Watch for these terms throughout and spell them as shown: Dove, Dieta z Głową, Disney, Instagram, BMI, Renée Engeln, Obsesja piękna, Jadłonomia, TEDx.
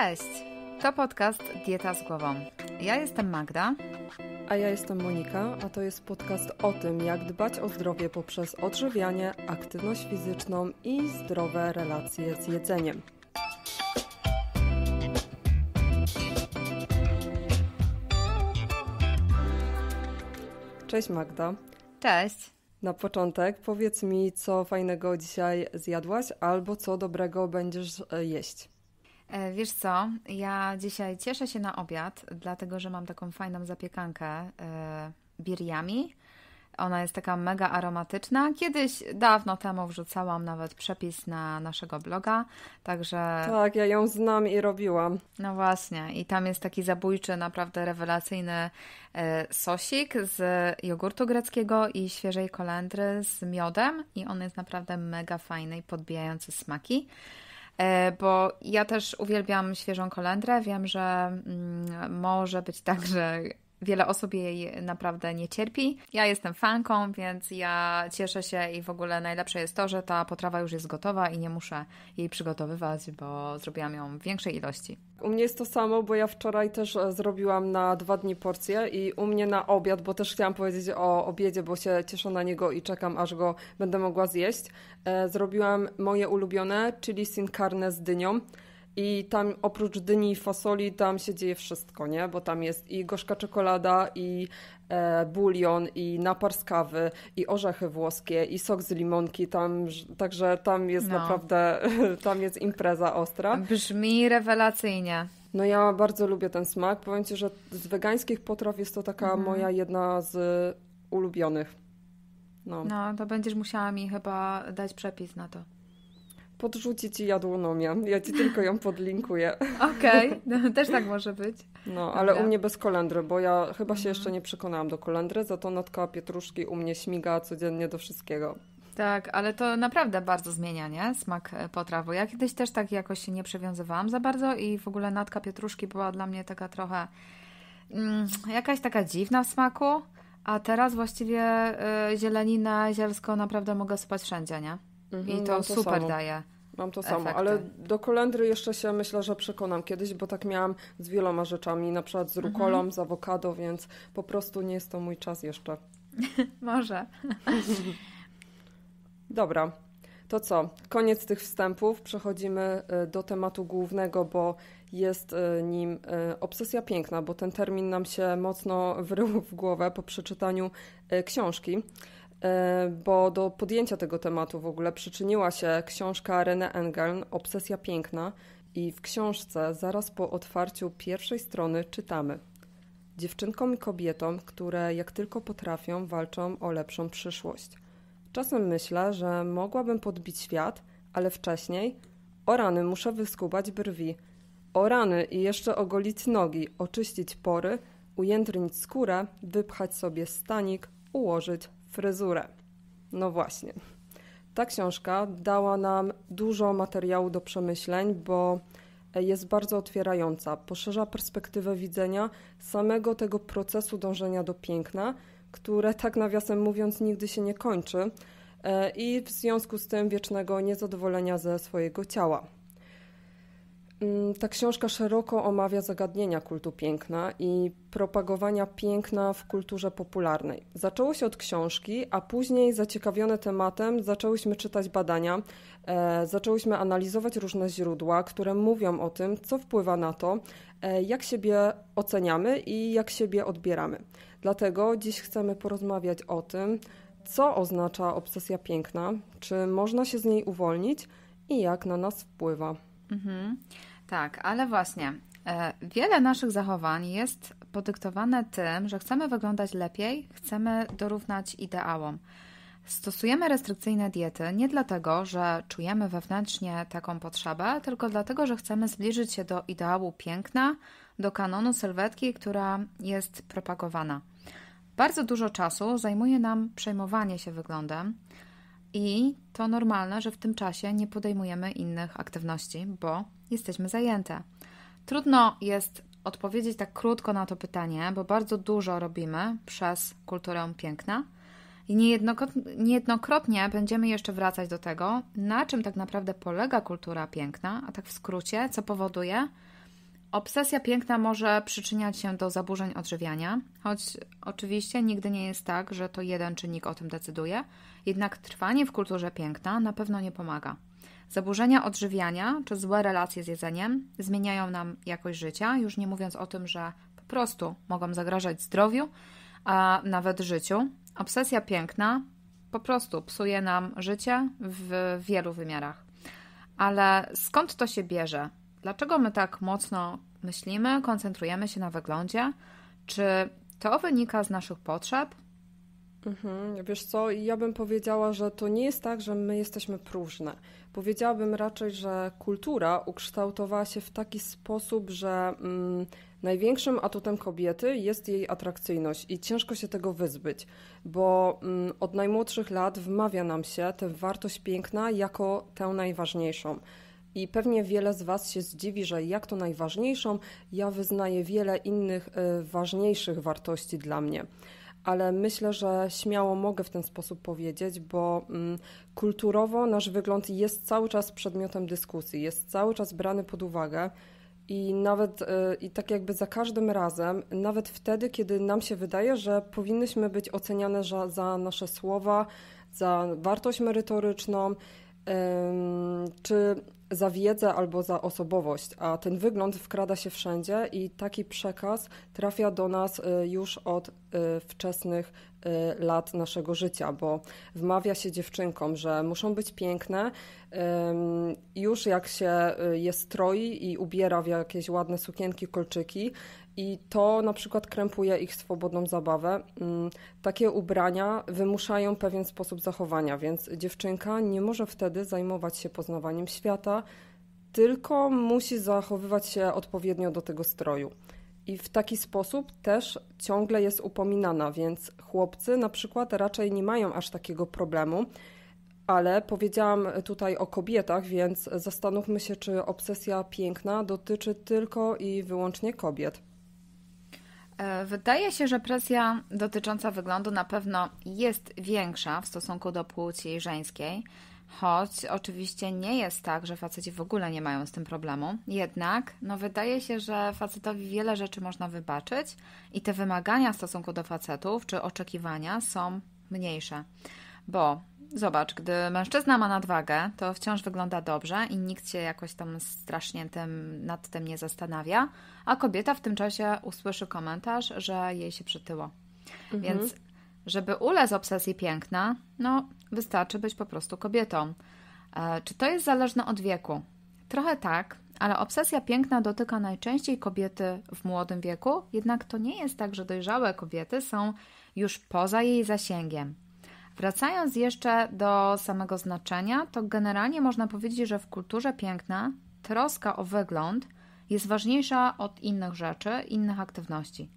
Cześć! To podcast Dieta z Głową. Ja jestem Magda. A ja jestem Monika, a to jest podcast o tym, jak dbać o zdrowie poprzez odżywianie, aktywność fizyczną i zdrowe relacje z jedzeniem. Cześć Magda. Cześć. Na początek powiedz mi, co fajnego dzisiaj zjadłaś albo co dobrego będziesz jeść. Wiesz co, ja dzisiaj cieszę się na obiad, dlatego że mam taką fajną zapiekankę biryami. Ona jest taka mega aromatyczna. Kiedyś, dawno temu wrzucałam nawet przepis na naszego bloga, także... Tak, ja ją znam i robiłam. No właśnie, i tam jest taki zabójczy, naprawdę rewelacyjny sosik z jogurtu greckiego i świeżej kolendry z miodem i on jest naprawdę mega fajny i podbijający smaki. Bo ja też uwielbiam świeżą kolendrę, wiem, że może być tak, że wiele osób jej naprawdę nie cierpi. Ja jestem fanką, więc ja cieszę się i w ogóle najlepsze jest to, że ta potrawa już jest gotowa i nie muszę jej przygotowywać, bo zrobiłam ją w większej ilości. U mnie jest to samo, bo ja wczoraj też zrobiłam na 2 dni porcję i u mnie na obiad, bo też chciałam powiedzieć o obiedzie, bo się cieszę na niego i czekam, aż go będę mogła zjeść. Zrobiłam moje ulubione, czyli sin carne z dynią. I tam oprócz dyni i fasoli tam się dzieje wszystko, nie? Bo tam jest i gorzka czekolada, i bulion, i napar z kawy, i orzechy włoskie, i sok z limonki. Także tam jest naprawdę, tam jest impreza ostra. Brzmi rewelacyjnie. No ja bardzo lubię ten smak. Powiem Ci, że z wegańskich potraw jest to taka moja jedna z ulubionych. No to będziesz musiała mi chyba dać przepis na to. Podrzuci Ci jadłonomię. Ja Ci tylko ją podlinkuję. Okej, no, też tak może być. No, ale dobra. U mnie bez kolendry, bo ja chyba się jeszcze nie przekonałam do kolendry, za to notka pietruszki u mnie śmiga codziennie do wszystkiego. Tak, ale to naprawdę bardzo zmienia, nie? Smak potrawu. Ja kiedyś też tak jakoś się nie przywiązywałam za bardzo i w ogóle natka pietruszki była dla mnie taka trochę jakaś taka dziwna w smaku, a teraz właściwie zielenina, zielsko naprawdę mogę sypać wszędzie, nie? I to super samo daje. Mam to efekty. Samo, ale do kolendry jeszcze się myślę, że przekonam kiedyś, bo tak miałam z wieloma rzeczami, na przykład z rukolą, z awokado, więc po prostu nie jest to mój czas jeszcze. Może. Dobra, to co? Koniec tych wstępów, przechodzimy do tematu głównego, bo jest nim obsesja piękna, bo ten termin nam się mocno wrył w głowę po przeczytaniu książki. Bo do podjęcia tego tematu w ogóle przyczyniła się książka Renée Engeln Obsesja piękna i w książce zaraz po otwarciu pierwszej strony czytamy: dziewczynkom i kobietom, które jak tylko potrafią, walczą o lepszą przyszłość. Czasem myślę, że mogłabym podbić świat, ale wcześniej o rany muszę wyskubać brwi, o rany i jeszcze ogolić nogi, oczyścić pory, ujędrnić skórę, wypchać sobie stanik, ułożyć fryzurę. No właśnie. Ta książka dała nam dużo materiału do przemyśleń, bo jest bardzo otwierająca. Poszerza perspektywę widzenia samego tego procesu dążenia do piękna, które tak nawiasem mówiąc nigdy się nie kończy i w związku z tym wiecznego niezadowolenia ze swojego ciała. Ta książka szeroko omawia zagadnienia kultu piękna i propagowania piękna w kulturze popularnej. Zaczęło się od książki, a później zaciekawione tematem zaczęłyśmy czytać badania, zaczęłyśmy analizować różne źródła, które mówią o tym, co wpływa na to, jak siebie oceniamy i jak siebie odbieramy. Dlatego dziś chcemy porozmawiać o tym, co oznacza obsesja piękna, czy można się z niej uwolnić i jak na nas wpływa. Tak, ale właśnie wiele naszych zachowań jest podyktowane tym, że chcemy wyglądać lepiej, chcemy dorównać ideałom. Stosujemy restrykcyjne diety nie dlatego, że czujemy wewnętrznie taką potrzebę, tylko dlatego, że chcemy zbliżyć się do ideału piękna, do kanonu sylwetki, która jest propagowana. Bardzo dużo czasu zajmuje nam przejmowanie się wyglądem. I to normalne, że w tym czasie nie podejmujemy innych aktywności, bo jesteśmy zajęte. Trudno jest odpowiedzieć tak krótko na to pytanie, bo bardzo dużo robimy przez kulturę piękna i niejednokrotnie będziemy jeszcze wracać do tego, na czym tak naprawdę polega kultura piękna, a tak w skrócie, co powoduje, Obsesja piękna może przyczyniać się do zaburzeń odżywiania, choć oczywiście nigdy nie jest tak, że to jeden czynnik o tym decyduje, jednak trwanie w kulturze piękna na pewno nie pomaga. Zaburzenia odżywiania czy złe relacje z jedzeniem zmieniają nam jakość życia, już nie mówiąc o tym, że po prostu mogą zagrażać zdrowiu, a nawet życiu. Obsesja piękna po prostu psuje nam życie w wielu wymiarach. Ale skąd to się bierze? Dlaczego my tak mocno myślimy, koncentrujemy się na wyglądzie? Czy to wynika z naszych potrzeb? Wiesz co, ja bym powiedziała, że to nie jest tak, że my jesteśmy próżne. Powiedziałabym raczej, że kultura ukształtowała się w taki sposób, że największym atutem kobiety jest jej atrakcyjność i ciężko się tego wyzbyć, bo od najmłodszych lat wmawia nam się tę wartość piękna jako tę najważniejszą. I pewnie wiele z Was się zdziwi, że jak to najważniejszą, ja wyznaję wiele innych ważniejszych wartości dla mnie. Ale myślę, że śmiało mogę w ten sposób powiedzieć, bo kulturowo nasz wygląd jest cały czas przedmiotem dyskusji, jest cały czas brany pod uwagę i nawet tak jakby za każdym razem, nawet wtedy, kiedy nam się wydaje, że powinnyśmy być oceniane za nasze słowa, za wartość merytoryczną, czy za wiedzę albo za osobowość, a ten wygląd wkrada się wszędzie i taki przekaz trafia do nas już od wczesnych lat naszego życia, bo wmawia się dziewczynkom, że muszą być piękne, już jak się je stroi i ubiera w jakieś ładne sukienki, kolczyki i to na przykład krępuje ich swobodną zabawę. Takie ubrania wymuszają pewien sposób zachowania, więc dziewczynka nie może wtedy zajmować się poznawaniem świata, tylko musi zachowywać się odpowiednio do tego stroju. I w taki sposób też ciągle jest upominana, więc chłopcy na przykład raczej nie mają aż takiego problemu, ale powiedziałam tutaj o kobietach, więc zastanówmy się, czy obsesja piękna dotyczy tylko i wyłącznie kobiet. Wydaje się, że presja dotycząca wyglądu na pewno jest większa w stosunku do płci żeńskiej, choć oczywiście nie jest tak, że faceci w ogóle nie mają z tym problemu. Jednak wydaje się, że facetowi wiele rzeczy można wybaczyć i te wymagania w stosunku do facetów czy oczekiwania są mniejsze. Bo zobacz, gdy mężczyzna ma nadwagę, to wciąż wygląda dobrze i nikt się jakoś tam strasznie nad tym nie zastanawia, a kobieta w tym czasie usłyszy komentarz, że jej się przytyło. Więc żeby ulec obsesji piękna, wystarczy być po prostu kobietą. Czy to jest zależne od wieku? Trochę tak, ale obsesja piękna dotyka najczęściej kobiety w młodym wieku, jednak to nie jest tak, że dojrzałe kobiety są już poza jej zasięgiem. Wracając jeszcze do samego znaczenia, to generalnie można powiedzieć, że w kulturze piękna troska o wygląd jest ważniejsza od innych rzeczy, innych aktywności.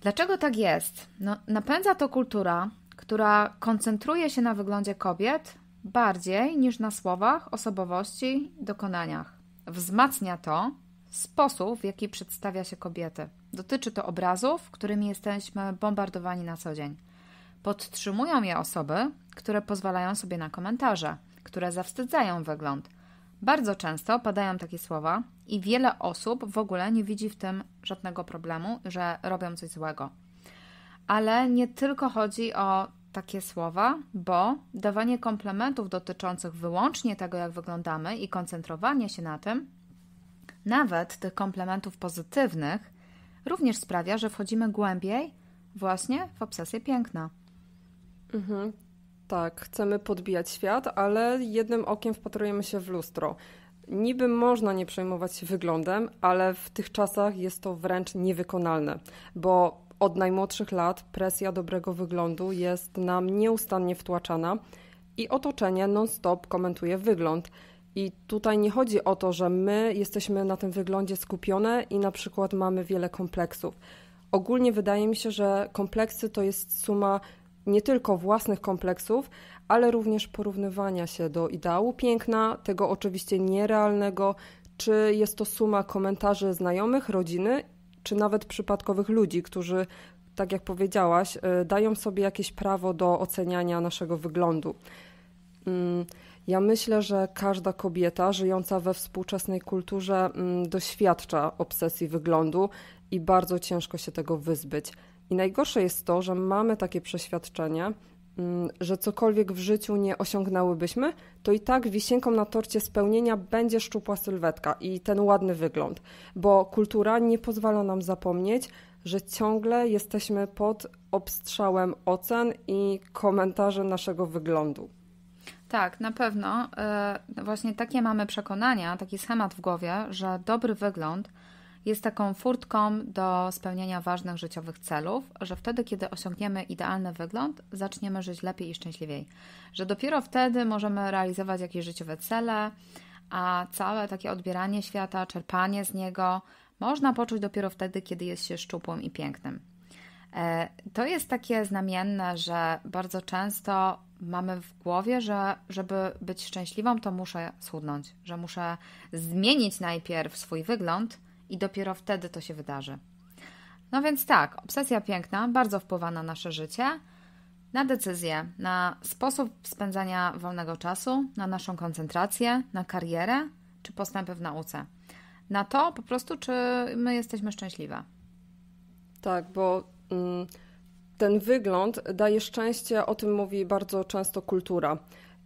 Dlaczego tak jest? Napędza to kultura, która koncentruje się na wyglądzie kobiet bardziej niż na słowach, osobowości, dokonaniach. Wzmacnia to sposób, w jaki przedstawia się kobiety. Dotyczy to obrazów, którymi jesteśmy bombardowani na co dzień. Podtrzymują je osoby, które pozwalają sobie na komentarze, które zawstydzają wygląd. Bardzo często padają takie słowa i wiele osób w ogóle nie widzi w tym żadnego problemu, że robią coś złego. Ale nie tylko chodzi o takie słowa, bo dawanie komplementów dotyczących wyłącznie tego, jak wyglądamy i koncentrowanie się na tym, nawet tych komplementów pozytywnych, również sprawia, że wchodzimy głębiej właśnie w obsesję piękna. Tak, chcemy podbijać świat, ale jednym okiem wpatrujemy się w lustro. Niby można nie przejmować się wyglądem, ale w tych czasach jest to wręcz niewykonalne, bo od najmłodszych lat presja dobrego wyglądu jest nam nieustannie wtłaczana i otoczenie non-stop komentuje wygląd. I tutaj nie chodzi o to, że my jesteśmy na tym wyglądzie skupione i na przykład mamy wiele kompleksów. Ogólnie wydaje mi się, że kompleksy to jest suma nie tylko własnych kompleksów, ale również porównywania się do ideału piękna, tego oczywiście nierealnego, czy jest to suma komentarzy znajomych, rodziny, czy nawet przypadkowych ludzi, którzy, tak jak powiedziałaś, dają sobie jakieś prawo do oceniania naszego wyglądu. Ja myślę, że każda kobieta żyjąca we współczesnej kulturze doświadcza obsesji wyglądu i bardzo ciężko się tego wyzbyć. I najgorsze jest to, że mamy takie przeświadczenie, że cokolwiek w życiu nie osiągnęłybyśmy, to i tak wisienką na torcie spełnienia będzie szczupła sylwetka i ten ładny wygląd, bo kultura nie pozwala nam zapomnieć, że ciągle jesteśmy pod obstrzałem ocen i komentarzy naszego wyglądu. Tak, na pewno. Właśnie takie mamy przekonania, taki schemat w głowie, że dobry wygląd jest taką furtką do spełniania ważnych życiowych celów, że wtedy, kiedy osiągniemy idealny wygląd, zaczniemy żyć lepiej i szczęśliwiej. Że dopiero wtedy możemy realizować jakieś życiowe cele, a całe takie odbieranie świata, czerpanie z niego można poczuć dopiero wtedy, kiedy jest się szczupłym i pięknym. To jest takie znamienne, że bardzo często mamy w głowie, że żeby być szczęśliwą, to muszę schudnąć, że muszę zmienić najpierw swój wygląd i dopiero wtedy to się wydarzy. No więc tak, obsesja piękna bardzo wpływa na nasze życie, na decyzje, na sposób spędzania wolnego czasu, na naszą koncentrację, na karierę czy postępy w nauce. Na to po prostu, czy my jesteśmy szczęśliwe. Tak, bo ten wygląd daje szczęście, o tym mówi bardzo często kultura,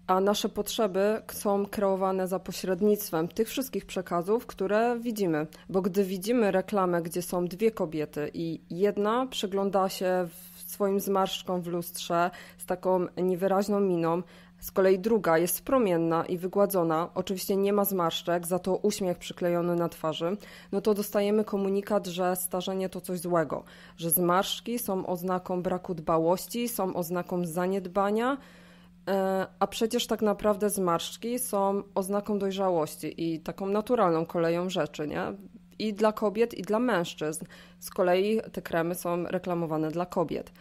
a nasze potrzeby są kreowane za pośrednictwem tych wszystkich przekazów, które widzimy. Bo gdy widzimy reklamę, gdzie są dwie kobiety i jedna przygląda się swoim zmarszczkom w lustrze z taką niewyraźną miną, z kolei druga jest promienna i wygładzona, oczywiście nie ma zmarszczek, za to uśmiech przyklejony na twarzy, no to dostajemy komunikat, że starzenie to coś złego, że zmarszczki są oznaką braku dbałości, są oznaką zaniedbania, a przecież tak naprawdę zmarszczki są oznaką dojrzałości i taką naturalną koleją rzeczy, nie? I dla kobiet, i dla mężczyzn. Z kolei te kremy są reklamowane dla kobiet.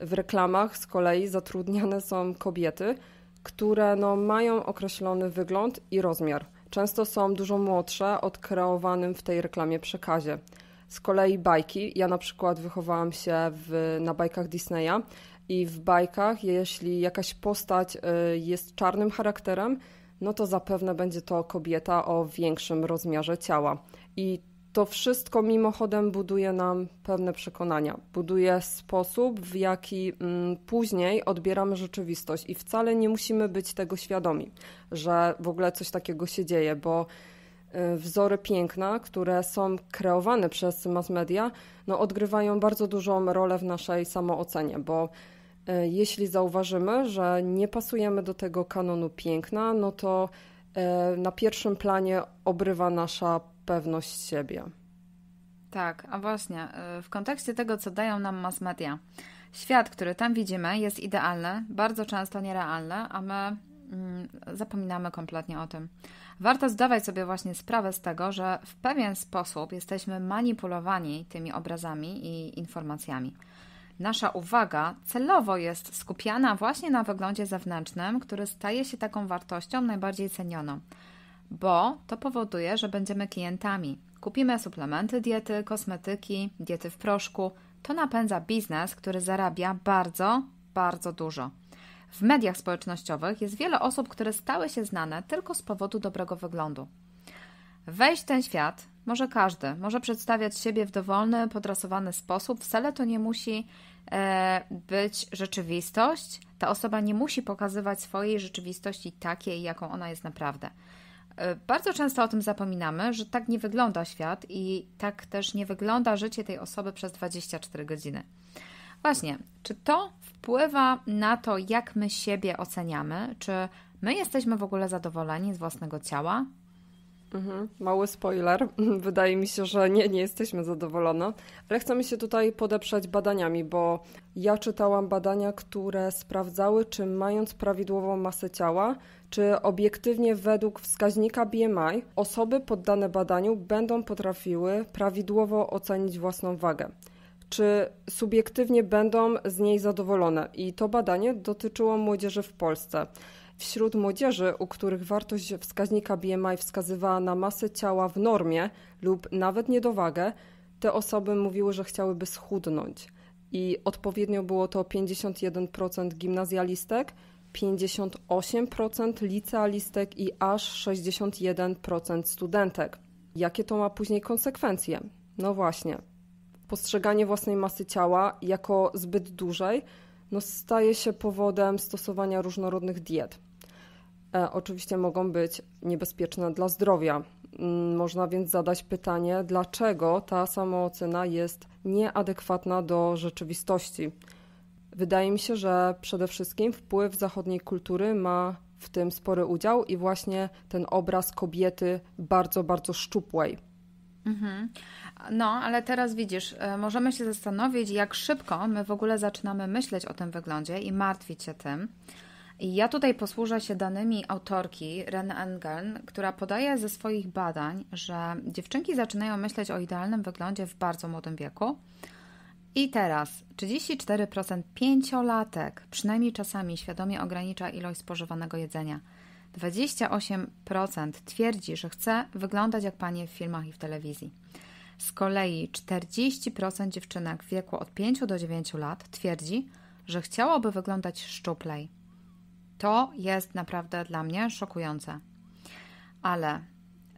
W reklamach z kolei zatrudniane są kobiety, które mają określony wygląd i rozmiar. Często są dużo młodsze od kreowanym w tej reklamie przekazie. Z kolei bajki, ja na przykład wychowałam się na bajkach Disneya i w bajkach, jeśli jakaś postać jest czarnym charakterem, no to zapewne będzie to kobieta o większym rozmiarze ciała. I to wszystko mimochodem buduje nam pewne przekonania, buduje sposób, w jaki później odbieramy rzeczywistość i wcale nie musimy być tego świadomi, że w ogóle coś takiego się dzieje, bo wzory piękna, które są kreowane przez mass media, odgrywają bardzo dużą rolę w naszej samoocenie, bo jeśli zauważymy, że nie pasujemy do tego kanonu piękna, no to na pierwszym planie obrywa nasza pewność siebie. Tak, a właśnie, w kontekście tego, co dają nam mass media, świat, który tam widzimy, jest idealny, bardzo często nierealny, a my zapominamy kompletnie o tym. Warto zdawać sobie właśnie sprawę z tego, że w pewien sposób jesteśmy manipulowani tymi obrazami i informacjami. Nasza uwaga celowo jest skupiana właśnie na wyglądzie zewnętrznym, który staje się taką wartością najbardziej cenioną, bo to powoduje, że będziemy klientami. Kupimy suplementy diety, kosmetyki, diety w proszku. To napędza biznes, który zarabia bardzo, bardzo dużo. W mediach społecznościowych jest wiele osób, które stały się znane tylko z powodu dobrego wyglądu. Wejść w ten świat może każdy, może przedstawiać siebie w dowolny, podrasowany sposób, wcale to nie musi być rzeczywistość, ta osoba nie musi pokazywać swojej rzeczywistości takiej, jaką ona jest naprawdę. Bardzo często o tym zapominamy, że tak nie wygląda świat i tak też nie wygląda życie tej osoby przez 24 godziny. Właśnie, czy to wpływa na to, jak my siebie oceniamy? Czy my jesteśmy w ogóle zadowoleni z własnego ciała? Mały spoiler, wydaje mi się, że nie jesteśmy zadowolone, ale chcemy się tutaj podeprzeć badaniami, bo ja czytałam badania, które sprawdzały, czy mając prawidłową masę ciała, czy obiektywnie według wskaźnika BMI osoby poddane badaniu będą potrafiły prawidłowo ocenić własną wagę, czy subiektywnie będą z niej zadowolone. I to badanie dotyczyło młodzieży w Polsce. Wśród młodzieży, u których wartość wskaźnika BMI wskazywała na masę ciała w normie lub nawet niedowagę, te osoby mówiły, że chciałyby schudnąć. I odpowiednio było to 51% gimnazjalistek, 58% licealistek i aż 61% studentek. Jakie to ma później konsekwencje? No właśnie. Postrzeganie własnej masy ciała jako zbyt dużej staje się powodem stosowania różnorodnych diet. Oczywiście mogą być niebezpieczne dla zdrowia. Można więc zadać pytanie, dlaczego ta samoocena jest nieadekwatna do rzeczywistości. Wydaje mi się, że przede wszystkim wpływ zachodniej kultury ma w tym spory udział i właśnie ten obraz kobiety bardzo, bardzo szczupłej. Mhm. No, ale teraz widzisz, możemy się zastanowić, jak szybko my w ogóle zaczynamy myśleć o tym wyglądzie i martwić się tym. Ja tutaj posłużę się danymi autorki Renée Engeln, która podaje ze swoich badań, że dziewczynki zaczynają myśleć o idealnym wyglądzie w bardzo młodym wieku. I teraz 34% pięciolatek przynajmniej czasami świadomie ogranicza ilość spożywanego jedzenia. 28% twierdzi, że chce wyglądać jak panie w filmach i w telewizji. Z kolei 40% dziewczynek w wieku od 5 do 9 lat twierdzi, że chciałoby wyglądać szczuplej. To jest naprawdę dla mnie szokujące. Ale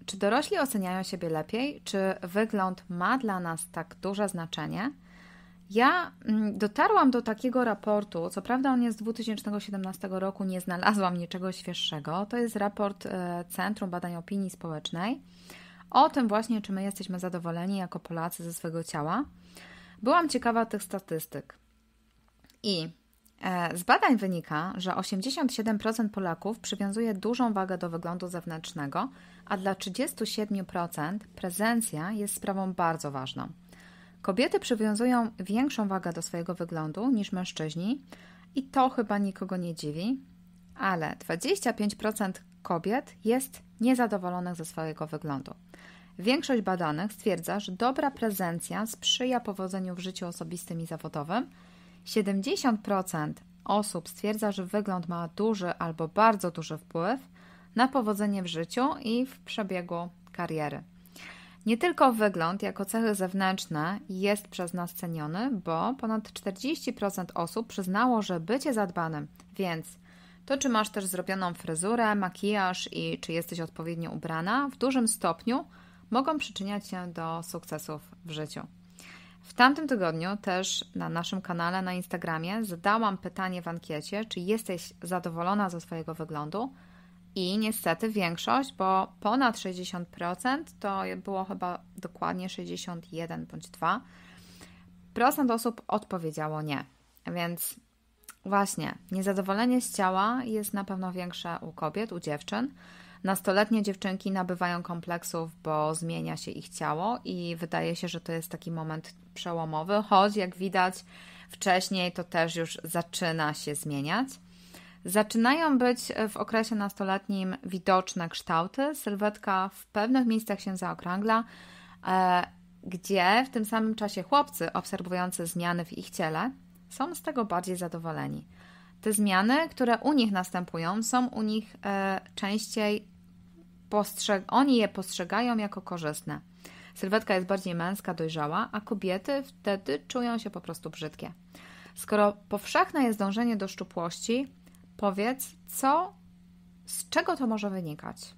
czy dorośli oceniają siebie lepiej? Czy wygląd ma dla nas tak duże znaczenie? Ja dotarłam do takiego raportu, co prawda on jest z 2017 roku, nie znalazłam niczego świeższego. To jest raport Centrum Badań Opinii Społecznej o tym właśnie, czy my jesteśmy zadowoleni jako Polacy ze swojego ciała. Byłam ciekawa tych statystyk i z badań wynika, że 87% Polaków przywiązuje dużą wagę do wyglądu zewnętrznego, a dla 37% prezencja jest sprawą bardzo ważną. Kobiety przywiązują większą wagę do swojego wyglądu niż mężczyźni i to chyba nikogo nie dziwi, ale 25% kobiet jest niezadowolonych ze swojego wyglądu. Większość badanych stwierdza, że dobra prezencja sprzyja powodzeniu w życiu osobistym i zawodowym. 70% osób stwierdza, że wygląd ma duży albo bardzo duży wpływ na powodzenie w życiu i w przebiegu kariery. Nie tylko wygląd jako cechy zewnętrzne jest przez nas ceniony, bo ponad 40% osób przyznało, że bycie zadbanym, więc to czy masz też zrobioną fryzurę, makijaż i czy jesteś odpowiednio ubrana, w dużym stopniu mogą przyczyniać się do sukcesów w życiu. W tamtym tygodniu też na naszym kanale na Instagramie zadałam pytanie w ankiecie, czy jesteś zadowolona ze swojego wyglądu. I niestety większość, bo ponad 60%, to było chyba dokładnie 61 bądź 2% osób odpowiedziało nie. Więc właśnie niezadowolenie z ciała jest na pewno większe u kobiet, u dziewczyn. Nastoletnie dziewczynki nabywają kompleksów, bo zmienia się ich ciało i wydaje się, że to jest taki moment przełomowy, choć jak widać wcześniej to też już zaczyna się zmieniać. Zaczynają być w okresie nastoletnim widoczne kształty, sylwetka w pewnych miejscach się zaokrągla, gdzie w tym samym czasie chłopcy obserwujący zmiany w ich ciele są z tego bardziej zadowoleni. Te zmiany, które u nich następują, są u nich częściej, oni je postrzegają jako korzystne. Sylwetka jest bardziej męska, dojrzała, a kobiety wtedy czują się po prostu brzydkie. Skoro powszechne jest dążenie do szczupłości, powiedz, z czego to może wynikać?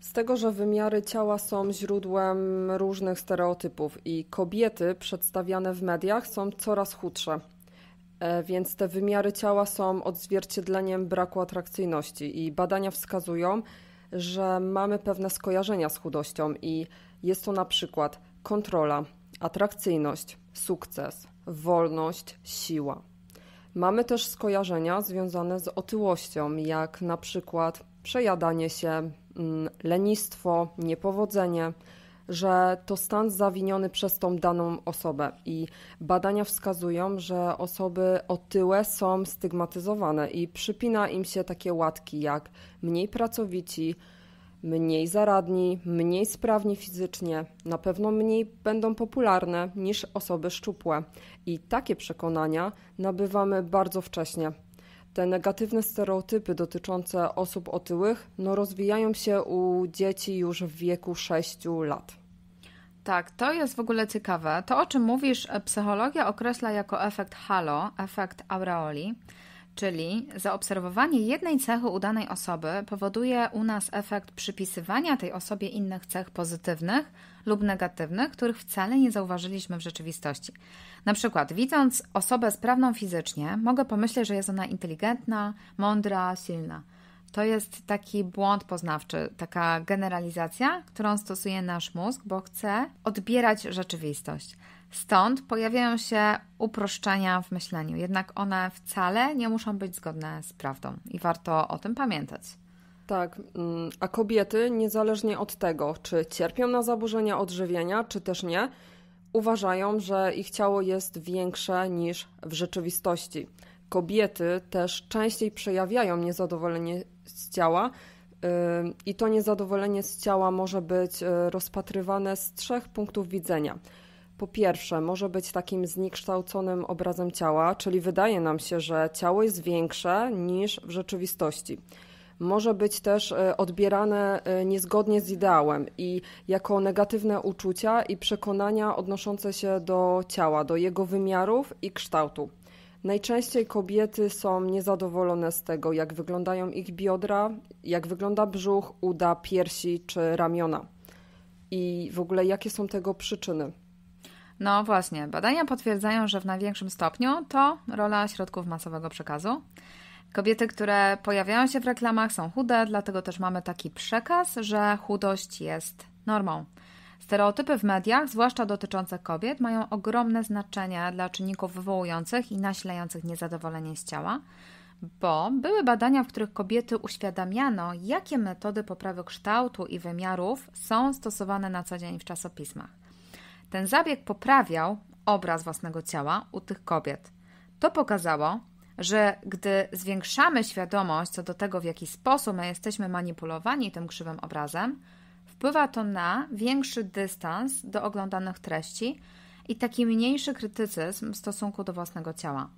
Z tego, że wymiary ciała są źródłem różnych stereotypów i kobiety przedstawiane w mediach są coraz chudsze, więc te wymiary ciała są odzwierciedleniem braku atrakcyjności i badania wskazują, że mamy pewne skojarzenia z chudością i jest to na przykład kontrola, atrakcyjność, sukces, wolność, siła. Mamy też skojarzenia związane z otyłością, jak na przykład przejadanie się, lenistwo, niepowodzenie, że to stan zawiniony przez tą daną osobę i badania wskazują, że osoby otyłe są stygmatyzowane i przypina im się takie łatki jak mniej pracowici, mniej zaradni, mniej sprawni fizycznie, na pewno mniej będą popularne niż osoby szczupłe. I takie przekonania nabywamy bardzo wcześnie. Te negatywne stereotypy dotyczące osób otyłych rozwijają się u dzieci już w wieku 6 lat. Tak, to jest w ogóle ciekawe. To, o czym mówisz, psychologia określa jako efekt halo, efekt aureoli, czyli zaobserwowanie jednej cechy udanej osoby powoduje u nas efekt przypisywania tej osobie innych cech pozytywnych lub negatywnych, których wcale nie zauważyliśmy w rzeczywistości. Na przykład widząc osobę sprawną fizycznie, mogę pomyśleć, że jest ona inteligentna, mądra, silna. To jest taki błąd poznawczy, taka generalizacja, którą stosuje nasz mózg, bo chce odbierać rzeczywistość. Stąd pojawiają się uproszczenia w myśleniu, jednak one wcale nie muszą być zgodne z prawdą i warto o tym pamiętać. Tak, a kobiety, niezależnie od tego, czy cierpią na zaburzenia odżywienia, czy też nie, uważają, że ich ciało jest większe niż w rzeczywistości. Kobiety też częściej przejawiają niezadowolenie z ciała i to niezadowolenie z ciała może być rozpatrywane z 3 punktów widzenia. Po pierwsze, może być takim zniekształconym obrazem ciała, czyli wydaje nam się, że ciało jest większe niż w rzeczywistości. Może być też odbierane niezgodnie z ideałem i jako negatywne uczucia i przekonania odnoszące się do ciała, do jego wymiarów i kształtu. Najczęściej kobiety są niezadowolone z tego, jak wyglądają ich biodra, jak wygląda brzuch, uda, piersi czy ramiona. I w ogóle jakie są tego przyczyny? No właśnie, badania potwierdzają, że w największym stopniu to rola środków masowego przekazu. Kobiety, które pojawiają się w reklamach, są chude, dlatego też mamy taki przekaz, że chudość jest normą. Stereotypy w mediach, zwłaszcza dotyczące kobiet, mają ogromne znaczenie dla czynników wywołujących i nasilających niezadowolenie z ciała, bo były badania, w których kobiety uświadamiano, jakie metody poprawy kształtu i wymiarów są stosowane na co dzień w czasopismach. Ten zabieg poprawiał obraz własnego ciała u tych kobiet. To pokazało, że gdy zwiększamy świadomość co do tego, w jaki sposób my jesteśmy manipulowani tym krzywym obrazem, wpływa to na większy dystans do oglądanych treści i taki mniejszy krytycyzm w stosunku do własnego ciała.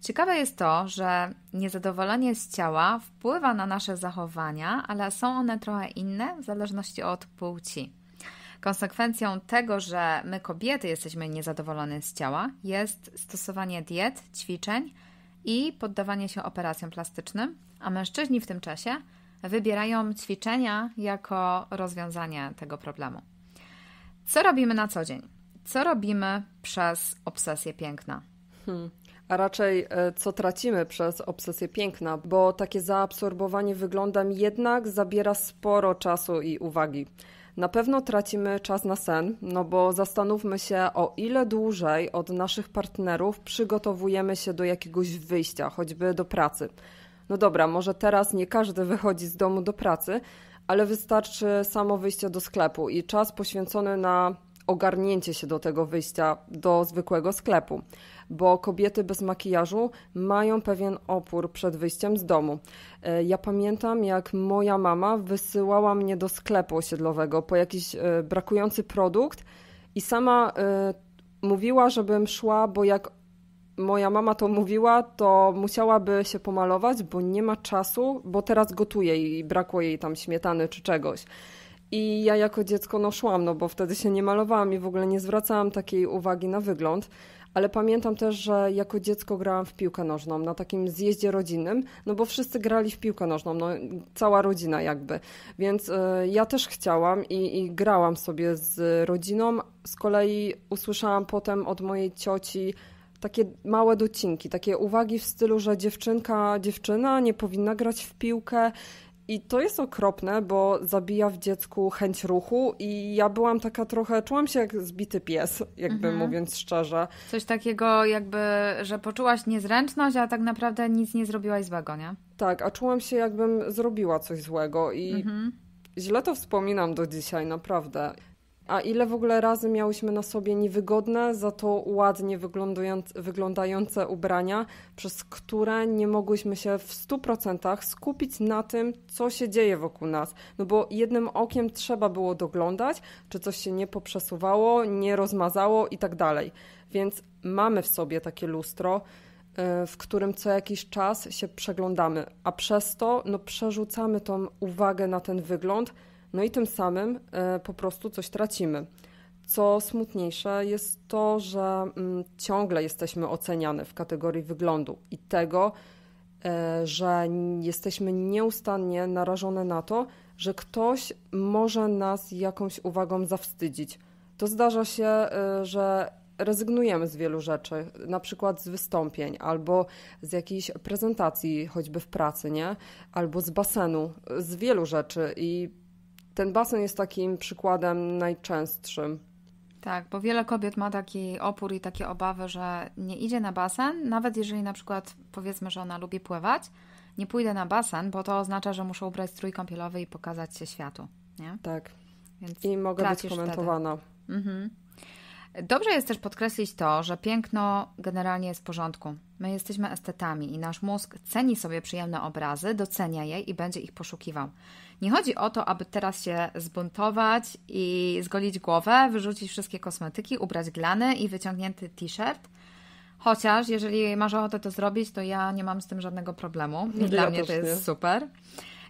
Ciekawe jest to, że niezadowolenie z ciała wpływa na nasze zachowania, ale są one trochę inne w zależności od płci. Konsekwencją tego, że my kobiety jesteśmy niezadowolone z ciała, jest stosowanie diet, ćwiczeń i poddawanie się operacjom plastycznym, a mężczyźni w tym czasie wybierają ćwiczenia jako rozwiązanie tego problemu. Co robimy na co dzień? Co robimy przez obsesję piękna? A raczej co tracimy przez obsesję piękna, bo takie zaabsorbowanie wyglądem jednak zabiera sporo czasu i uwagi. Na pewno tracimy czas na sen, no bo zastanówmy się, o ile dłużej od naszych partnerów przygotowujemy się do jakiegoś wyjścia, choćby do pracy. No dobra, może teraz nie każdy wychodzi z domu do pracy, ale wystarczy samo wyjście do sklepu i czas poświęcony na ogarnięcie się do tego wyjścia do zwykłego sklepu, bo kobiety bez makijażu mają pewien opór przed wyjściem z domu. Ja pamiętam, jak moja mama wysyłała mnie do sklepu osiedlowego po jakiś brakujący produkt i sama mówiła, żebym szła, bo jak moja mama to mówiła, to musiałaby się pomalować, bo nie ma czasu, bo teraz gotuje i brakło jej tam śmietany czy czegoś. I ja jako dziecko szłam, bo wtedy się nie malowałam i w ogóle nie zwracałam takiej uwagi na wygląd, ale pamiętam też, że jako dziecko grałam w piłkę nożną na takim zjeździe rodzinnym, bo wszyscy grali w piłkę nożną, cała rodzina jakby, więc ja też chciałam i grałam sobie z rodziną. Z kolei usłyszałam potem od mojej cioci takie małe docinki, takie uwagi w stylu, że dziewczyna nie powinna grać w piłkę. I to jest okropne, bo zabija w dziecku chęć ruchu i ja byłam taka trochę, czułam się jak zbity pies, jakby mówiąc szczerze. Coś takiego jakby, że poczułaś niezręczność, a tak naprawdę nic nie zrobiłaś złego, nie? Tak, a czułam się jakbym zrobiła coś złego i źle to wspominam do dzisiaj, naprawdę. A ile w ogóle razy miałyśmy na sobie niewygodne, za to ładnie wyglądające ubrania, przez które nie mogłyśmy się w 100% skupić na tym, co się dzieje wokół nas. Bo jednym okiem trzeba było doglądać, czy coś się nie poprzesuwało, nie rozmazało i tak dalej. Więc mamy w sobie takie lustro, w którym co jakiś czas się przeglądamy, a przez to przerzucamy tą uwagę na ten wygląd, i tym samym po prostu coś tracimy. Co smutniejsze jest to, że ciągle jesteśmy oceniane w kategorii wyglądu i tego, że jesteśmy nieustannie narażone na to, że ktoś może nas jakąś uwagą zawstydzić. To zdarza się, że rezygnujemy z wielu rzeczy, na przykład z wystąpień albo z jakiejś prezentacji, choćby w pracy, nie? Albo z basenu, z wielu rzeczy i ten basen jest takim przykładem najczęstszym. Tak, bo wiele kobiet ma taki opór i takie obawy, że nie idzie na basen, nawet jeżeli na przykład powiedzmy, że ona lubi pływać, nie pójdę na basen, bo to oznacza, że muszę ubrać strój kąpielowy i pokazać się światu, nie? Tak. Więc i mogę być komentowana. Mhm. Dobrze jest też podkreślić to, że piękno generalnie jest w porządku. My jesteśmy estetami i nasz mózg ceni sobie przyjemne obrazy, docenia je i będzie ich poszukiwał. Nie chodzi o to, aby teraz się zbuntować i zgolić głowę, wyrzucić wszystkie kosmetyki, ubrać glany i wyciągnięty t-shirt. Chociaż jeżeli masz ochotę to zrobić, to ja nie mam z tym żadnego problemu. I dla mnie to jest super.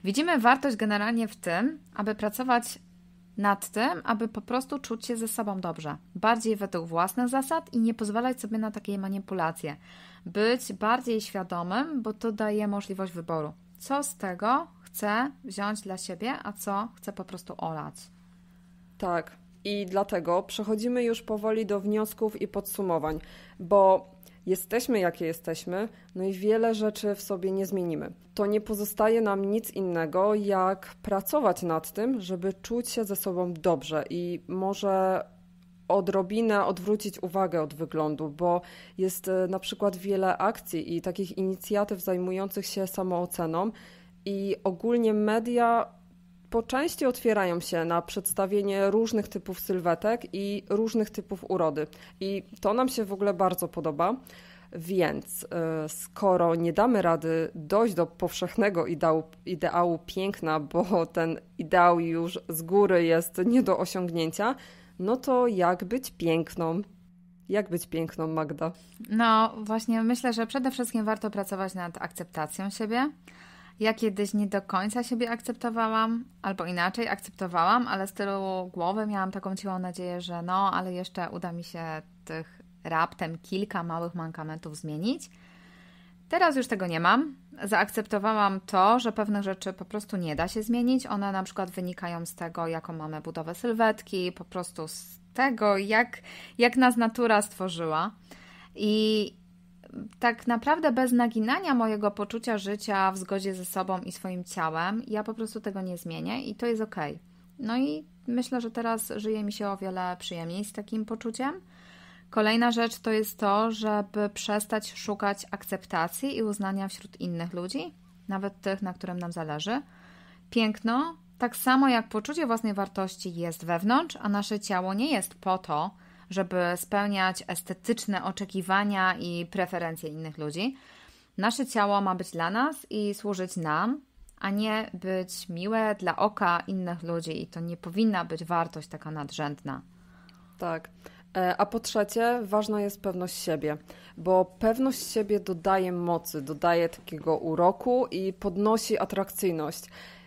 Widzimy wartość generalnie w tym, aby pracować nad tym, aby po prostu czuć się ze sobą dobrze, bardziej według własnych zasad i nie pozwalać sobie na takie manipulacje. Być bardziej świadomym, bo to daje możliwość wyboru. Co z tego chcę wziąć dla siebie, a co chcę po prostu olać. Tak, i dlatego przechodzimy już powoli do wniosków i podsumowań, bo jesteśmy jakie jesteśmy, no i wiele rzeczy w sobie nie zmienimy. To nie pozostaje nam nic innego, jak pracować nad tym, żeby czuć się ze sobą dobrze i może odrobinę odwrócić uwagę od wyglądu, bo jest na przykład wiele akcji i takich inicjatyw zajmujących się samooceną i ogólnie media po części otwierają się na przedstawienie różnych typów sylwetek i różnych typów urody. I to nam się w ogóle bardzo podoba, więc skoro nie damy rady dojść do powszechnego ideału piękna, bo ten ideał już z góry jest nie do osiągnięcia, no to jak być piękną? Jak być piękną, Magda? No właśnie myślę, że przede wszystkim warto pracować nad akceptacją siebie. Ja kiedyś nie do końca siebie akceptowałam, albo inaczej akceptowałam, ale z tyłu głowy miałam taką cichą nadzieję, że no, ale jeszcze uda mi się tych raptem kilka małych mankamentów zmienić. Teraz już tego nie mam. Zaakceptowałam to, że pewnych rzeczy po prostu nie da się zmienić. One na przykład wynikają z tego, jaką mamy budowę sylwetki, po prostu z tego, jak nas natura stworzyła. I tak naprawdę bez naginania mojego poczucia życia w zgodzie ze sobą i swoim ciałem, ja po prostu tego nie zmienię i to jest okej. No i myślę, że teraz żyje mi się o wiele przyjemniej z takim poczuciem. Kolejna rzecz to jest to, żeby przestać szukać akceptacji i uznania wśród innych ludzi, nawet tych, na którym nam zależy. Piękno, tak samo jak poczucie własnej wartości jest wewnątrz, a nasze ciało nie jest po to, żeby spełniać estetyczne oczekiwania i preferencje innych ludzi. Nasze ciało ma być dla nas i służyć nam, a nie być miłe dla oka innych ludzi i to nie powinna być wartość taka nadrzędna. Tak. A po trzecie, ważna jest pewność siebie, bo pewność siebie dodaje mocy, dodaje takiego uroku i podnosi atrakcyjność.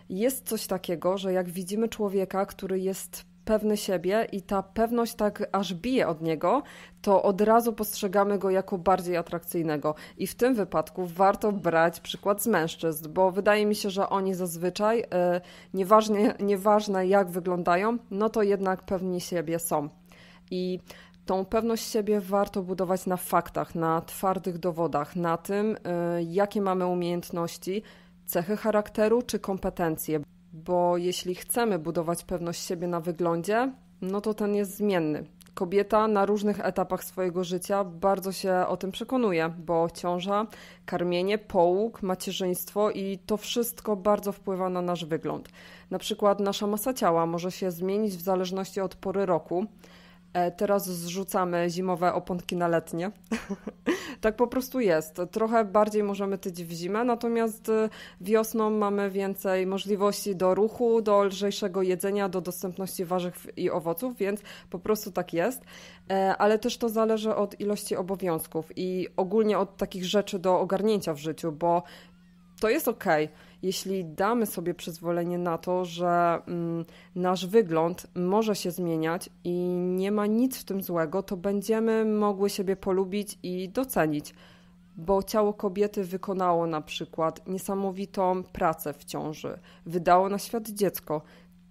Jest coś takiego, że jak widzimy człowieka, który jest pewny siebie i ta pewność tak aż bije od niego, to od razu postrzegamy go jako bardziej atrakcyjnego. I w tym wypadku warto brać przykład z mężczyzn, bo wydaje mi się, że oni zazwyczaj, nieważne jak wyglądają, no to jednak pewni siebie są. I tą pewność siebie warto budować na faktach, na twardych dowodach, na tym, jakie mamy umiejętności, cechy charakteru czy kompetencje. Bo jeśli chcemy budować pewność siebie na wyglądzie, no to ten jest zmienny. Kobieta na różnych etapach swojego życia bardzo się o tym przekonuje, bo ciąża, karmienie, połóg, macierzyństwo i to wszystko bardzo wpływa na nasz wygląd. Na przykład nasza masa ciała może się zmienić w zależności od pory roku. Teraz zrzucamy zimowe oponki na letnie. Tak po prostu jest. Trochę bardziej możemy tyć w zimę, natomiast wiosną mamy więcej możliwości do ruchu, do lżejszego jedzenia, do dostępności warzyw i owoców, więc po prostu tak jest. Ale też to zależy od ilości obowiązków i ogólnie od takich rzeczy do ogarnięcia w życiu, bo to jest okej, jeśli damy sobie przyzwolenie na to, że nasz wygląd może się zmieniać i nie ma nic w tym złego, to będziemy mogły siebie polubić i docenić, bo ciało kobiety wykonało na przykład niesamowitą pracę w ciąży, wydało na świat dziecko.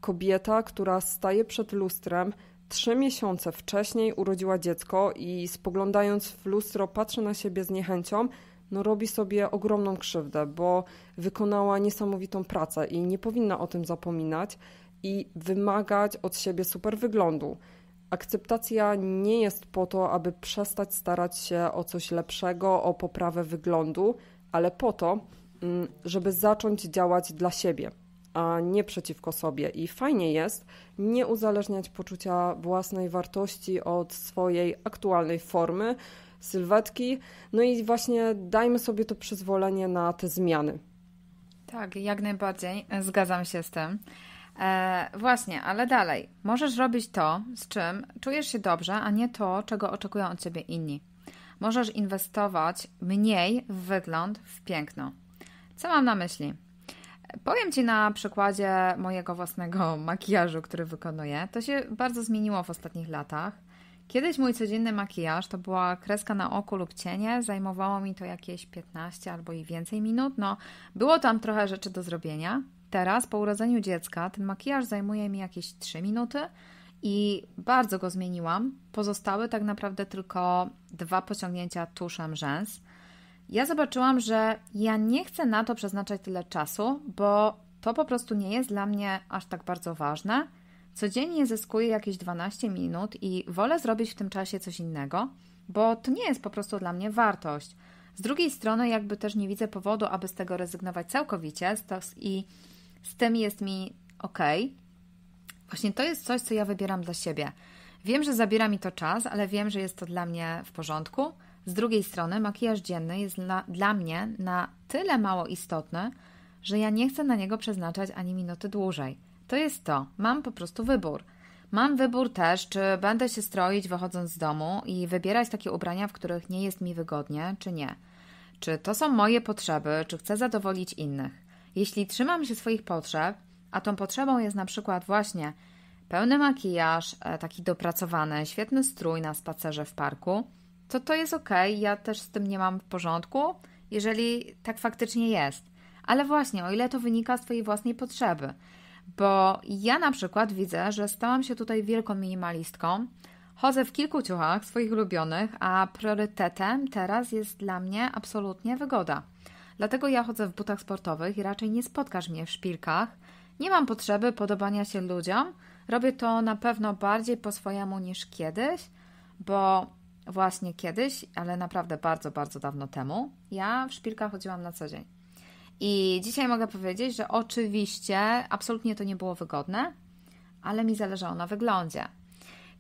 Kobieta, która staje przed lustrem, 3 miesiące wcześniej urodziła dziecko i spoglądając w lustro patrzy na siebie z niechęcią, no robi sobie ogromną krzywdę, bo wykonała niesamowitą pracę i nie powinna o tym zapominać i wymagać od siebie super wyglądu. Akceptacja nie jest po to, aby przestać starać się o coś lepszego, o poprawę wyglądu, ale po to, żeby zacząć działać dla siebie, a nie przeciwko sobie. I fajnie jest nie uzależniać poczucia własnej wartości od swojej aktualnej formy, sylwetki. No i właśnie dajmy sobie to przyzwolenie na te zmiany. Tak, jak najbardziej. Zgadzam się z tym. Właśnie, ale dalej. Możesz robić to, z czym czujesz się dobrze, a nie to, czego oczekują od ciebie inni. Możesz inwestować mniej w wygląd, w piękno. Co mam na myśli? Powiem ci na przykładzie mojego własnego makijażu, który wykonuję. To się bardzo zmieniło w ostatnich latach. Kiedyś mój codzienny makijaż to była kreska na oku lub cienie. Zajmowało mi to jakieś 15 albo i więcej minut. No, było tam trochę rzeczy do zrobienia. Teraz po urodzeniu dziecka ten makijaż zajmuje mi jakieś 3 minuty i bardzo go zmieniłam. Pozostały tak naprawdę tylko 2 pociągnięcia tuszem rzęs. Ja zobaczyłam, że ja nie chcę na to przeznaczać tyle czasu, bo to po prostu nie jest dla mnie aż tak bardzo ważne. Codziennie zyskuję jakieś 12 minut i wolę zrobić w tym czasie coś innego, bo to nie jest po prostu dla mnie wartość. Z drugiej strony jakby też nie widzę powodu, aby z tego rezygnować całkowicie i z tym jest mi okej. Właśnie to jest coś, co ja wybieram dla siebie. Wiem, że zabiera mi to czas, ale wiem, że jest to dla mnie w porządku. Z drugiej strony makijaż dzienny jest dla mnie na tyle mało istotny, że ja nie chcę na niego przeznaczać ani minuty dłużej. To jest to. Mam po prostu wybór. Mam wybór też, czy będę się stroić wychodząc z domu i wybierać takie ubrania, w których nie jest mi wygodnie, czy nie. Czy to są moje potrzeby, czy chcę zadowolić innych. Jeśli trzymam się swoich potrzeb, a tą potrzebą jest na przykład właśnie pełny makijaż, taki dopracowany, świetny strój na spacerze w parku, to to jest okej, ja też z tym nie mam w porządku, jeżeli tak faktycznie jest. Ale właśnie, o ile to wynika z twojej własnej potrzeby. Bo ja na przykład widzę, że stałam się tutaj wielką minimalistką, chodzę w kilku ciuchach swoich ulubionych, a priorytetem teraz jest dla mnie absolutnie wygoda. Dlatego ja chodzę w butach sportowych i raczej nie spotkasz mnie w szpilkach. Nie mam potrzeby podobania się ludziom, robię to na pewno bardziej po swojemu niż kiedyś, bo właśnie kiedyś, ale naprawdę bardzo, bardzo dawno temu, ja w szpilkach chodziłam na co dzień. I dzisiaj mogę powiedzieć, że oczywiście absolutnie to nie było wygodne, ale mi zależało na wyglądzie.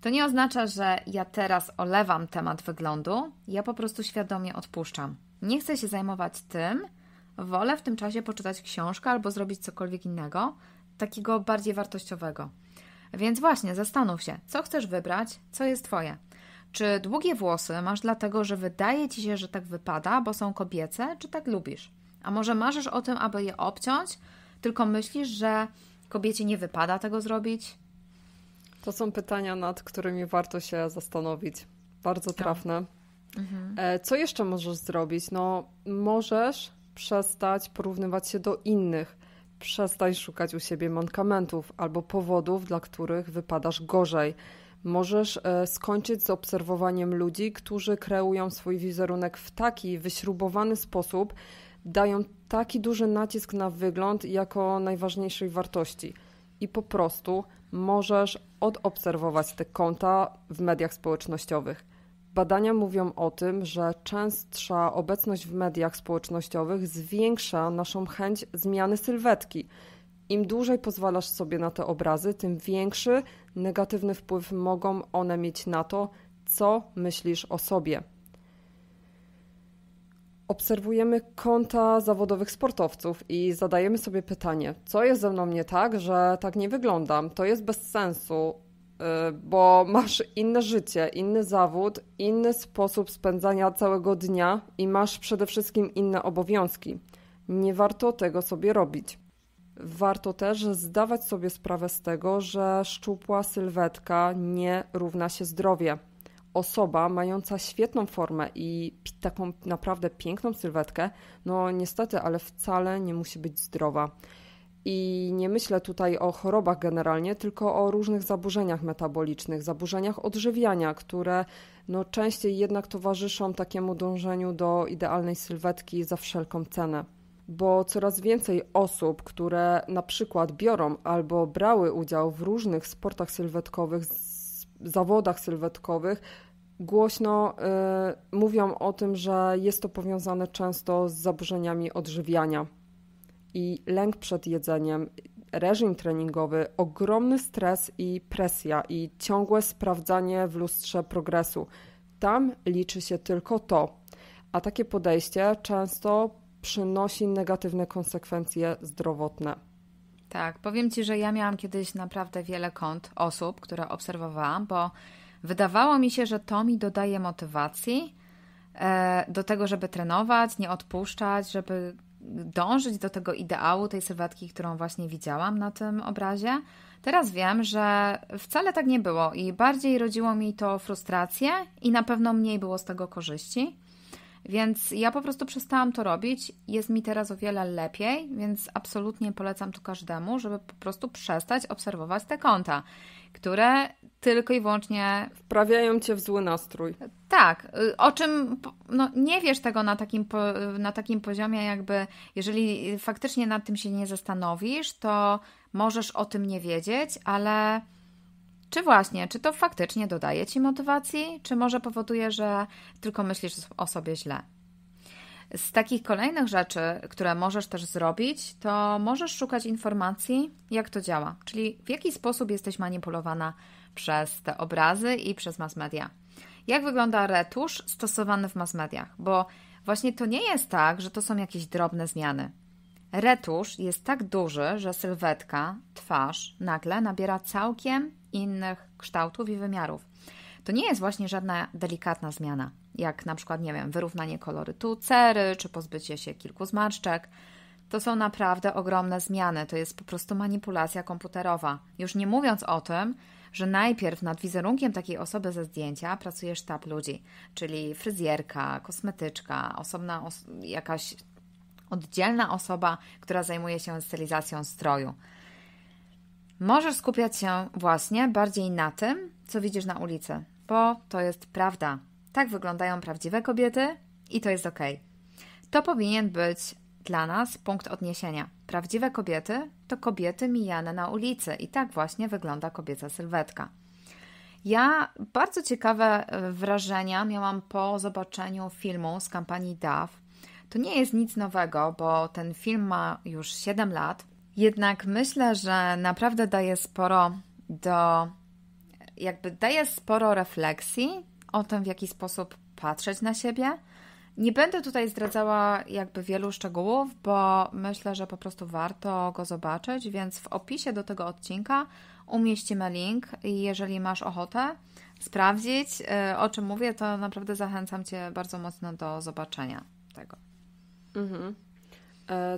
To nie oznacza, że ja teraz olewam temat wyglądu, ja po prostu świadomie odpuszczam. Nie chcę się zajmować tym, wolę w tym czasie poczytać książkę albo zrobić cokolwiek innego, takiego bardziej wartościowego. Więc właśnie zastanów się, co chcesz wybrać, co jest twoje. Czy długie włosy masz dlatego, że wydaje ci się, że tak wypada, bo są kobiece, czy tak lubisz? A może marzysz o tym, aby je obciąć, tylko myślisz, że kobiecie nie wypada tego zrobić? To są pytania, nad którymi warto się zastanowić. Bardzo trafne. Mhm. Co jeszcze możesz zrobić? No, możesz przestać porównywać się do innych. Przestań szukać u siebie mankamentów albo powodów, dla których wypadasz gorzej. Możesz skończyć z obserwowaniem ludzi, którzy kreują swój wizerunek w taki wyśrubowany sposób, dają taki duży nacisk na wygląd jako najważniejszej wartości i po prostu możesz odobserwować te konta w mediach społecznościowych. Badania mówią o tym, że częstsza obecność w mediach społecznościowych zwiększa naszą chęć zmiany sylwetki. Im dłużej pozwalasz sobie na te obrazy, tym większy negatywny wpływ mogą one mieć na to, co myślisz o sobie. Obserwujemy konta zawodowych sportowców i zadajemy sobie pytanie, co jest ze mną nie tak, że tak nie wyglądam? To jest bez sensu, bo masz inne życie, inny zawód, inny sposób spędzania całego dnia i masz przede wszystkim inne obowiązki. nie warto tego sobie robić. Warto też zdawać sobie sprawę z tego, że szczupła sylwetka nie równa się zdrowie. Osoba mająca świetną formę i taką naprawdę piękną sylwetkę, no niestety, ale wcale nie musi być zdrowa. I nie myślę tutaj o chorobach generalnie, tylko o różnych zaburzeniach metabolicznych, zaburzeniach odżywiania, które no częściej jednak towarzyszą takiemu dążeniu do idealnej sylwetki za wszelką cenę. Bo coraz więcej osób, które na przykład biorą albo brały udział w różnych sportach sylwetkowych, zawodach sylwetkowych, głośno mówią o tym, że jest to powiązane często z zaburzeniami odżywiania. I lęk przed jedzeniem, reżim treningowy, ogromny stres i presja i ciągłe sprawdzanie w lustrze progresu. Tam liczy się tylko to, a takie podejście często przynosi negatywne konsekwencje zdrowotne. Tak, powiem Ci, że ja miałam kiedyś naprawdę wiele kont osób, które obserwowałam, bo wydawało mi się, że to mi dodaje motywacji do tego, żeby trenować, nie odpuszczać, żeby dążyć do tego ideału, tej sylwetki, którą właśnie widziałam na tym obrazie. Teraz wiem, że wcale tak nie było i bardziej rodziło mi to frustrację i na pewno mniej było z tego korzyści. Więc ja po prostu przestałam to robić, jest mi teraz o wiele lepiej, więc absolutnie polecam to każdemu, żeby po prostu przestać obserwować te konta, które tylko i wyłącznie wprawiają Cię w zły nastrój. Tak, o czym no, nie wiesz tego na takim poziomie jakby, jeżeli faktycznie nad tym się nie zastanowisz, to możesz o tym nie wiedzieć, ale czy to faktycznie dodaje Ci motywacji, czy może powoduje, że tylko myślisz o sobie źle. Z takich kolejnych rzeczy, które możesz też zrobić, to możesz szukać informacji, jak to działa, czyli w jaki sposób jesteś manipulowana przez te obrazy i przez mass media. Jak wygląda retusz stosowany w mass mediach, bo właśnie to nie jest tak, że to są jakieś drobne zmiany. Retusz jest tak duży, że sylwetka, twarz nagle nabiera całkiem innych kształtów i wymiarów. To nie jest właśnie żadna delikatna zmiana, jak na przykład, nie wiem, wyrównanie kolorytu cery, czy pozbycie się kilku zmarszczek. To są naprawdę ogromne zmiany, to jest po prostu manipulacja komputerowa. Już nie mówiąc o tym, że najpierw nad wizerunkiem takiej osoby ze zdjęcia pracuje sztab ludzi, czyli fryzjerka, kosmetyczka, osobna jakaś oddzielna osoba, która zajmuje się stylizacją stroju. Możesz skupiać się właśnie bardziej na tym, co widzisz na ulicy, bo to jest prawda. Tak wyglądają prawdziwe kobiety i to jest ok. To powinien być dla nas punkt odniesienia. Prawdziwe kobiety to kobiety mijane na ulicy i tak właśnie wygląda kobieca sylwetka. Ja bardzo ciekawe wrażenia miałam po zobaczeniu filmu z kampanii Dove. To nie jest nic nowego, bo ten film ma już 7 lat. Jednak myślę, że naprawdę daje sporo refleksji o tym, w jaki sposób patrzeć na siebie. Nie będę tutaj zdradzała jakby wielu szczegółów, bo myślę, że po prostu warto go zobaczyć, więc w opisie do tego odcinka umieścimy link i jeżeli masz ochotę sprawdzić, o czym mówię, to naprawdę zachęcam Cię bardzo mocno do zobaczenia tego. Mhm.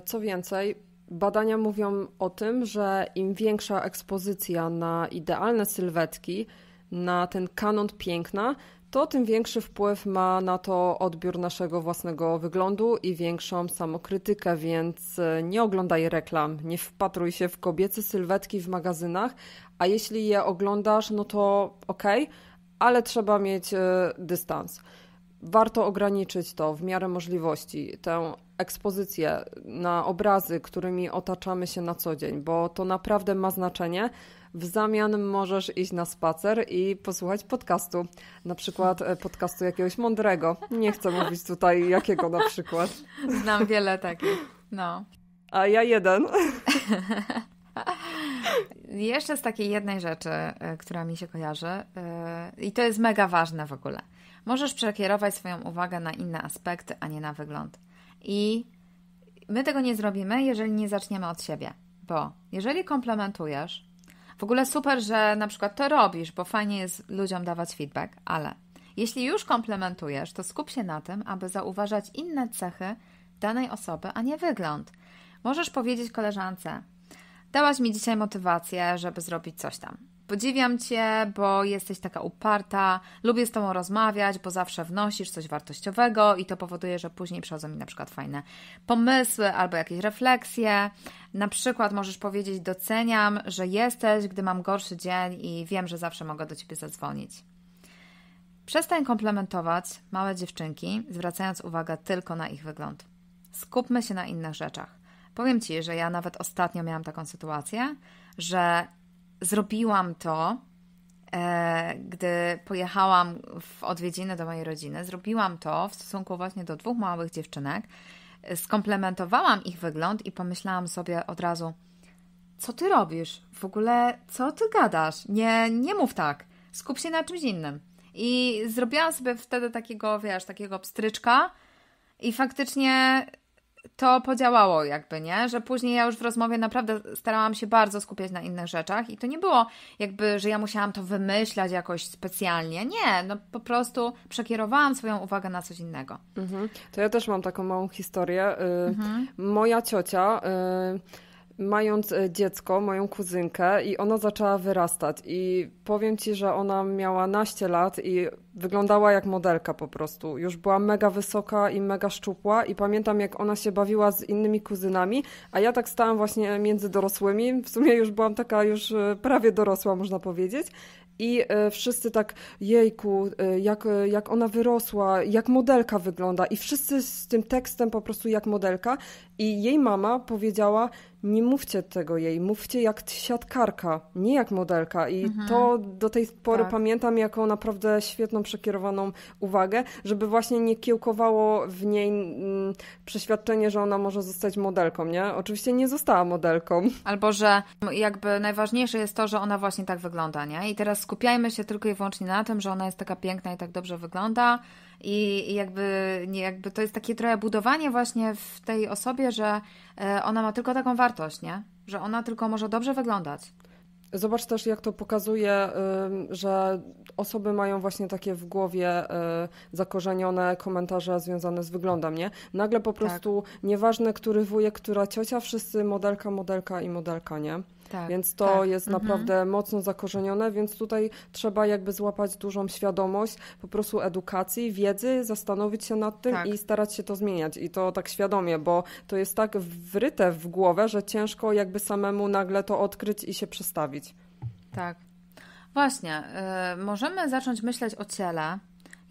Co więcej, badania mówią o tym, że im większa ekspozycja na idealne sylwetki, na ten kanon piękna, to tym większy wpływ ma na to odbiór naszego własnego wyglądu i większą samokrytykę, więc nie oglądaj reklam, nie wpatruj się w kobiece sylwetki w magazynach, a jeśli je oglądasz, no to okej, ale trzeba mieć dystans. Warto ograniczyć to w miarę możliwości, tę ekspozycję na obrazy, którymi otaczamy się na co dzień, bo to naprawdę ma znaczenie. W zamian możesz iść na spacer i posłuchać podcastu, na przykład podcastu jakiegoś mądrego. Nie chcę mówić tutaj jakiego na przykład. Znam wiele takich, no. A ja jeden. Jeszcze z takiej jednej rzeczy, która mi się kojarzy i to jest mega ważne w ogóle. Możesz przekierować swoją uwagę na inne aspekty, a nie na wygląd. I my tego nie zrobimy, jeżeli nie zaczniemy od siebie, bo jeżeli komplementujesz, w ogóle super, że na przykład to robisz, bo fajnie jest ludziom dawać feedback, ale jeśli już komplementujesz, to skup się na tym, aby zauważać inne cechy danej osoby, a nie wygląd. Możesz powiedzieć koleżance: dałaś mi dzisiaj motywację, żeby zrobić coś tam. Podziwiam Cię, bo jesteś taka uparta, lubię z Tobą rozmawiać, bo zawsze wnosisz coś wartościowego i to powoduje, że później przychodzą mi na przykład fajne pomysły albo jakieś refleksje. Na przykład możesz powiedzieć: doceniam, że jesteś, gdy mam gorszy dzień i wiem, że zawsze mogę do Ciebie zadzwonić. Przestań komplementować małe dziewczynki, zwracając uwagę tylko na ich wygląd. Skupmy się na innych rzeczach. Powiem Ci, że ja nawet ostatnio miałam taką sytuację, że zrobiłam to, gdy pojechałam w odwiedziny do mojej rodziny, zrobiłam to w stosunku właśnie do dwóch małych dziewczynek, skomplementowałam ich wygląd i pomyślałam sobie od razu: co Ty robisz? W ogóle co Ty gadasz? Nie mów tak, skup się na czymś innym. I zrobiłam sobie wtedy takiego, takiego pstryczka i faktycznie to podziałało jakby, nie? Że później ja już w rozmowie naprawdę starałam się bardzo skupiać na innych rzeczach i to nie było jakby, że ja musiałam to wymyślać jakoś specjalnie. Nie, no po prostu przekierowałam swoją uwagę na coś innego. Mhm. To ja też mam taką małą historię. Moja ciocia, mając dziecko, moją kuzynkę, i ona zaczęła wyrastać i powiem Ci, że ona miała naście lat i wyglądała jak modelka po prostu. Już była mega wysoka i mega szczupła i pamiętam, jak ona się bawiła z innymi kuzynami, a ja tak stałam właśnie między dorosłymi. W sumie już byłam taka już prawie dorosła, można powiedzieć. I wszyscy tak: jejku, jak ona wyrosła, jak modelka wygląda. I wszyscy z tym tekstem po prostu jak modelka. I jej mama powiedziała: nie mówcie tego jej, mówcie jak siatkarka, nie jak modelka. I to do tej pory pamiętam jako naprawdę świetną, przekierowaną uwagę, żeby właśnie nie kiełkowało w niej przeświadczenie, że ona może zostać modelką, nie? Oczywiście nie została modelką. Albo, że jakby najważniejsze jest to, że ona właśnie tak wygląda, nie? I teraz skupiajmy się tylko i wyłącznie na tym, że ona jest taka piękna i tak dobrze wygląda. I jakby to jest takie trochę budowanie właśnie w tej osobie, że ona ma tylko taką wartość, nie? Że ona tylko może dobrze wyglądać. Zobacz też, jak to pokazuje, że osoby mają właśnie takie w głowie zakorzenione komentarze związane z wyglądem, nie? Nagle po prostu nieważne, który wujek, która ciocia, wszyscy modelka, modelka i modelka, nie? Tak, więc to jest naprawdę mocno zakorzenione, więc tutaj trzeba jakby złapać dużą świadomość po prostu edukacji, wiedzy, zastanowić się nad tym i starać się to zmieniać. I to tak świadomie, bo to jest tak wryte w głowę, że ciężko jakby samemu nagle to odkryć i się przestawić. Tak. Właśnie. Możemy zacząć myśleć o ciele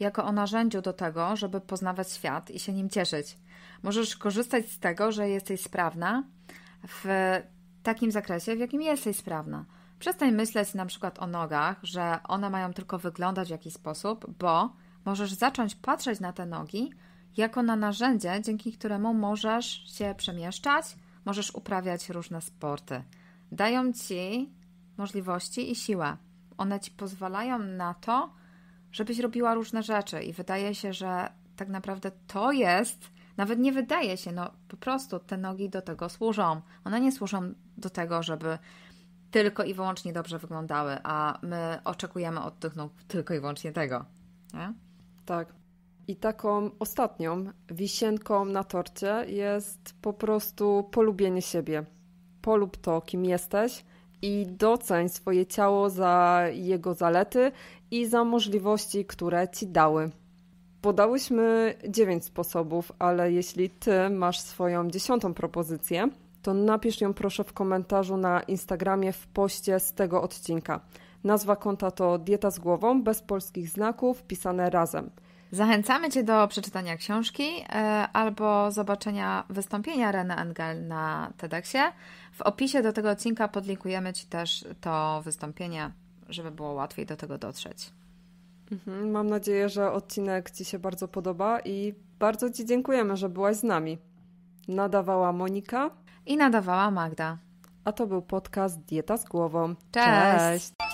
jako o narzędziu do tego, żeby poznawać świat i się nim cieszyć. Możesz korzystać z tego, że jesteś sprawna w takim zakresie, w jakim jesteś sprawna. Przestań myśleć na przykład o nogach, że one mają tylko wyglądać w jakiś sposób, bo możesz zacząć patrzeć na te nogi jako na narzędzie, dzięki któremu możesz się przemieszczać, możesz uprawiać różne sporty. Dają Ci możliwości i siłę. One Ci pozwalają na to, żebyś robiła różne rzeczy i wydaje się, że tak naprawdę to jest... Nawet nie wydaje się, no po prostu te nogi do tego służą. One nie służą do tego, żeby tylko i wyłącznie dobrze wyglądały, a my oczekujemy od tych nóg tylko i wyłącznie tego. Nie? Tak. I taką ostatnią wisienką na torcie jest po prostu polubienie siebie. Polub to, kim jesteś i doceń swoje ciało za jego zalety i za możliwości, które Ci dały. Podałyśmy 9 sposobów, ale jeśli Ty masz swoją 10. propozycję, to napisz ją proszę w komentarzu na Instagramie w poście z tego odcinka. Nazwa konta to Dieta z Głową, bez polskich znaków, pisane razem. Zachęcamy Cię do przeczytania książki albo zobaczenia wystąpienia Renée Engeln na TEDxie. W opisie do tego odcinka podlinkujemy Ci też to wystąpienie, żeby było łatwiej do tego dotrzeć. Mam nadzieję, że odcinek Ci się bardzo podoba i bardzo Ci dziękujemy, że byłaś z nami. Nadawała Monika i nadawała Magda. A to był podcast Dieta z Głową. Cześć! Cześć.